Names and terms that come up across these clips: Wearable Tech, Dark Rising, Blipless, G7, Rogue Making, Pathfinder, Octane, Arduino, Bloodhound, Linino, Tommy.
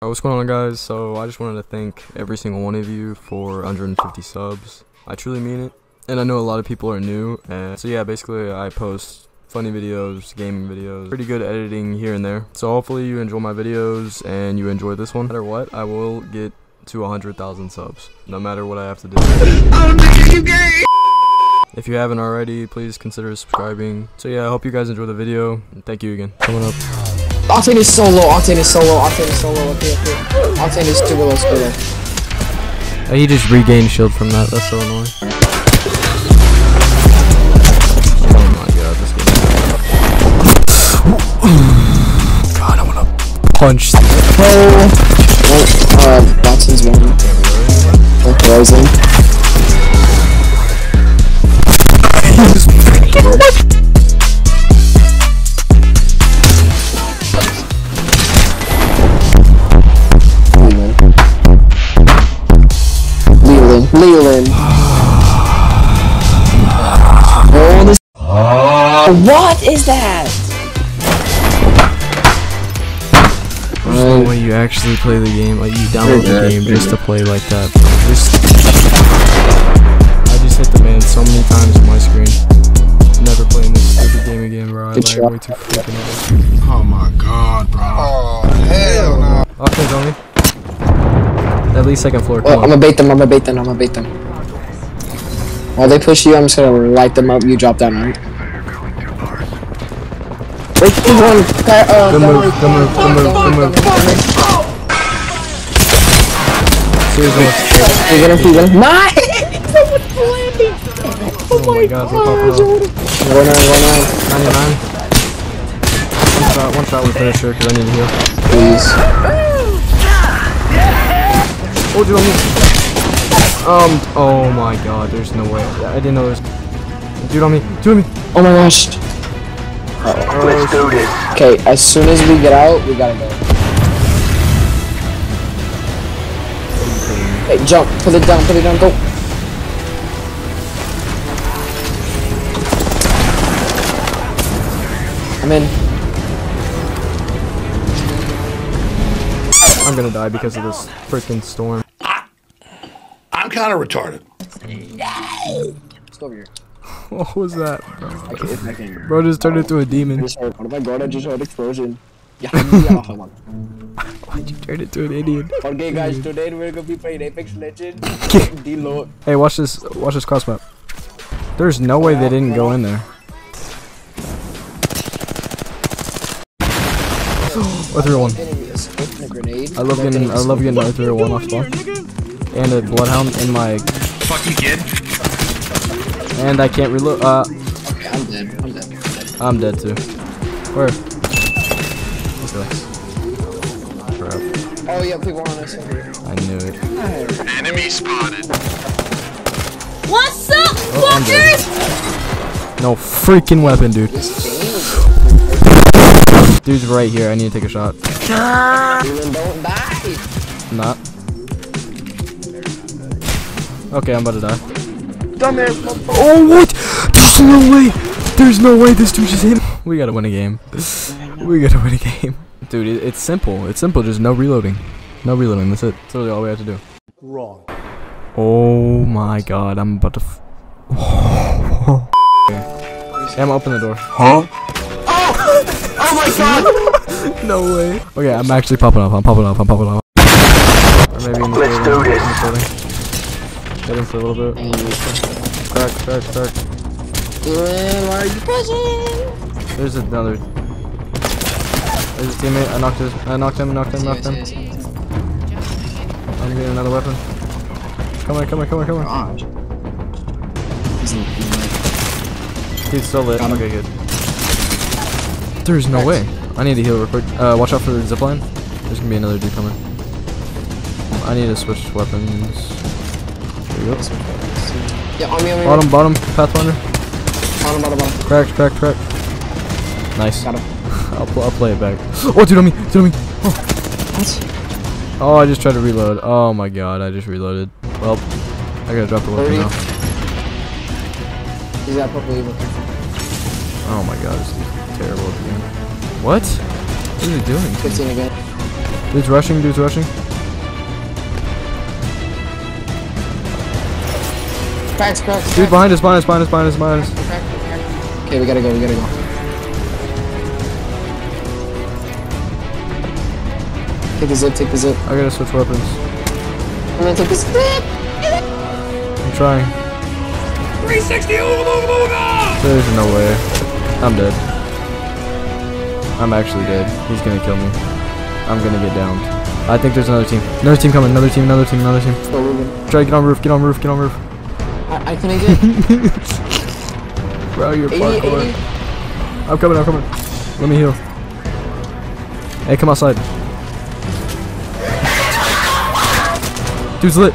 What's going on, guys? So I just wanted to thank every single one of you for 150 subs. I truly mean it, and I know a lot of people are new, and so yeah, basically I post funny videos, gaming videos, pretty good editing here and there, so hopefully you enjoy my videos and you enjoy this one. No matter what, I will get to 100,000 subs, no matter what I have to do. If you haven't already, please consider subscribing. So yeah, I hope you guys enjoy the video, and thank you again. Coming up. Octane is so low, Octane is so low, Octane is so low, okay. Octane is too low, it's too low. Oh, you just regained shield from that, that's so annoying. Oh my god, this game. God, I wanna punch this. Oh, Batson's winning. Dark Rising. What? Leland. Oh, this. What is that? There's no way you actually play the game, like you download the game just to play like that. I just hit the man so many times on my screen. Never playing this stupid game again, bro. I like way too freaking hard. Oh my god, bro. Oh hell no. Okay, Tommy. At least second floor. Well, I'm gonna bait them, I'm gonna bait them, I'm gonna bait them. While they push you, I'm just gonna light them up, you drop down, right? Wait, one. Good move. Nice! Oh my god, Jordan. One shot, with finisher, because I need to heal. Please. Oh, dude, oh my god, there's no way. I didn't know there's. Dude on me, dude on me. Oh my gosh. Let's do this. Okay, as soon as we get out, we gotta go. Hey, jump, put it down, go. I'm in. I'm gonna die because of this freaking storm. I'm kind of retarded. It's over here. What was that, bro? Bro just turned into a demon. Oh my god, I just heard explosion. Yeah, why'd you turn into an idiot? Okay, guys, today we're gonna be playing Apex Legends. Hey, watch this cross map. There's no way they didn't go in there. I threw one. I love getting an 0-1 off spot. And a Bloodhound in my fucking kid. And I can't reload. Okay, I'm dead. I'm dead too. Where? Okay. Oh yeah, people on us. I knew it. Enemy spotted. What's up, fuckers? No freaking weapon, dude. Dude's right here. I need to take a shot. Don't die. I'm not. Okay, I'm about to die. Dumbass. Oh what? There's no way. There's no way this dude just hit. We gotta win a game. We gotta win a game, dude. It's simple. It's simple. Just no reloading. No reloading. That's it. That's really all we have to do. Wrong. Oh my god. I'm about to. Okay. I'm open the door. Huh? Oh my god! No way. Okay, I'm actually popping off. I'm popping off. Or maybe in the Let's do this. Get in for a little bit. Crack. Why are you pushing? There's another. There's a teammate. I knocked him. I'm getting another weapon. Come on. He's still lit. Okay, good. There's no way. I need to heal real quick. Watch out for the zipline. There's gonna be another dude coming. I need to switch weapons. There you go. Yeah, on me. Bottom, Pathfinder. Bottom. Cracked. Nice. Got him. I'll play it back. Oh, dude on me. Oh. What? Oh, I just tried to reload. Oh my god, I just reloaded. Well, I gotta drop the weapon now. He's got purple evil. Oh my god, this is terrible again. What? What are you doing? 15 again. Dude's rushing, dude's rushing. Cracks, cracks. Dude, behind us, behind us, behind us, behind us, behind us. Okay, we gotta go, we gotta go. Take the zip, take the zip. I gotta switch weapons. I'm gonna take the zip! I'm trying. 360, over, over, over! There's no way. I'm dead. I'm actually dead. He's gonna kill me. I'm gonna get downed. I think there's another team. Another team coming. Another team, another team, another team. Try to get on roof, get on roof, get on roof. I couldn't get. Bro, you're parkour. 80. I'm coming, I'm coming. Let me heal. Hey, come outside. Dude's lit.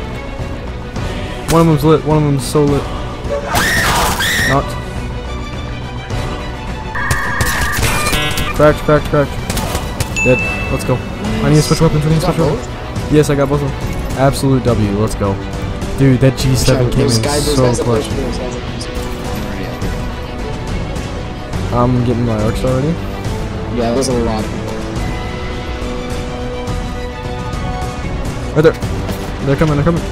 One of them's lit. One of them's so lit. Not. Cracked, cracked, cracked. Dead. Let's go. I need to switch weapons. I need to switch weapons. Yes, I got both of them. Absolute W. Let's go. Dude, that G7 came in so clutch. I'm getting my arcs already. Yeah, there's a lot. Right there. They're coming, they're coming.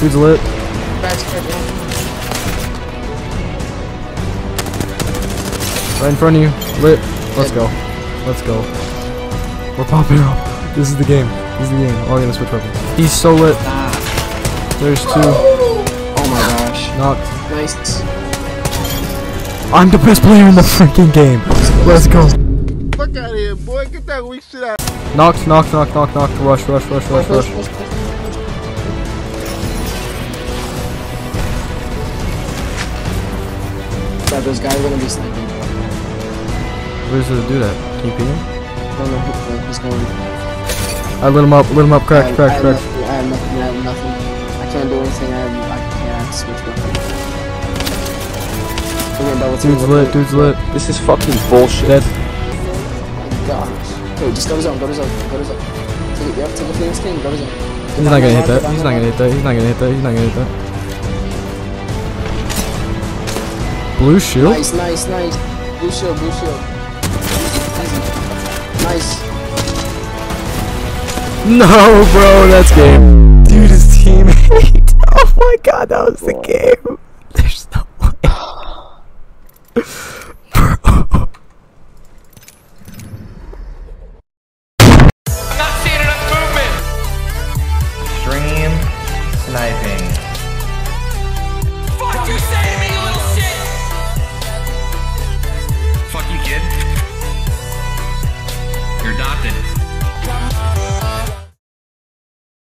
Dude's lit. Right in front of you. Lit. Let's go. Let's go. We're popping up. This is the game. This is the game. Oh, I'm gonna switch weapons. He's so lit. There's two. Oh my gosh. Knocked. Nice. I'm the best player in the freaking game. Let's go. Fuck out of here, boy. Get that weak shit out. Knocked, knocked, knocked, knocked, knocked. Rush, rush, rush, rush, rush. Yeah, those guys are gonna be sniping. Where's the dude at? Can you ping him? I don't know, he's going. I lit him up, cracked, cracked, cracked. I have nothing. I can't do anything, I can't switch weapons. Dude's lit, dude's lit. This is fucking bullshit. Dead. Oh my gosh. Okay, just go to zone, go to zone, go to zone. Take it, yep, take it for this game, go to zone. He's not gonna hit that, he's not gonna hit that, he's not gonna hit that, he's not gonna hit that. Blue shield? Nice, nice, nice. Blue shield, blue shield. Nice. No, bro, that's game. Dude, his teammate. Oh my god, that was the game. There's no way.